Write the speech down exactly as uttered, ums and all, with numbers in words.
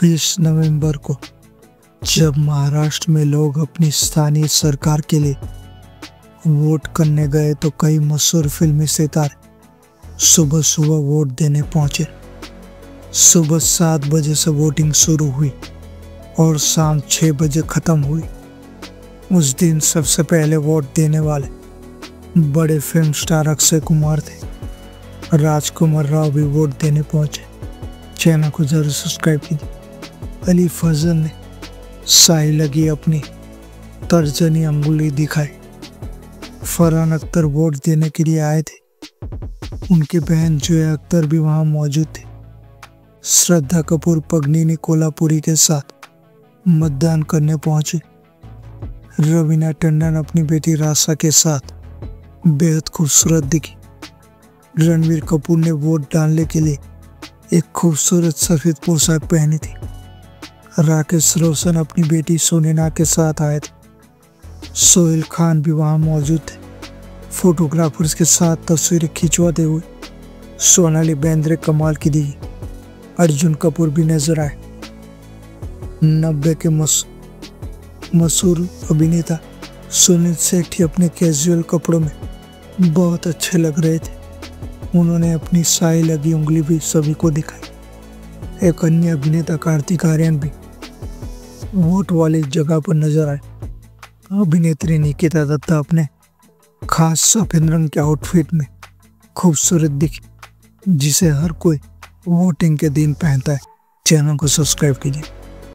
तीस नवंबर को जब महाराष्ट्र में लोग अपनी स्थानीय सरकार के लिए वोट करने गए तो कई मशहूर फिल्मी सितारे सुबह सुबह वोट देने पहुंचे। सुबह सात बजे से वोटिंग शुरू हुई और शाम छः बजे ख़त्म हुई। उस दिन सबसे पहले वोट देने वाले बड़े फिल्म स्टार अक्षय कुमार थे। राजकुमार राव भी वोट देने पहुंचे। चैनल को ज़रूर सब्सक्राइब कीजिए। अली फज़ल ने साई लगी अपनी तर्जनी अंगुली दिखाई। फरहान अख्तर वोट देने के लिए आए थे। उनकी बहन जोया अख्तर भी वहां मौजूद थी। श्रद्धा कपूर पगनीनी कोल्हापुरी के साथ मतदान करने पहुंचे। रवीना टंडन अपनी बेटी राशा के साथ बेहद खूबसूरत दिखी। रणवीर कपूर ने वोट डालने के लिए एक खूबसूरत सफ़ेद पोशाक पहनी थी। राकेश रोशन अपनी बेटी सोनेना के साथ आए थे। सोहेल खान भी वहाँ मौजूद थे। फोटोग्राफर्स के साथ तस्वीरें खिंचवाते हुए सोनाली बेंद्रे कमाल की दी। अर्जुन कपूर भी नजर आए। नब्बे के मशहूर अभिनेता सुनील शेट्टी अपने कैजुअल कपड़ों में बहुत अच्छे लग रहे थे। उन्होंने अपनी साई लगी उंगली भी सभी को दिखाई। एक अन्य अभिनेता कार्तिक आर्यन भी वोट वाली जगह पर नजर आए। अभिनेत्री निकिता दत्ता अपने खास सफेद रंग के आउटफिट में खूबसूरत दिखी, जिसे हर कोई वोटिंग के दिन पहनता है। चैनल को सब्सक्राइब कीजिए।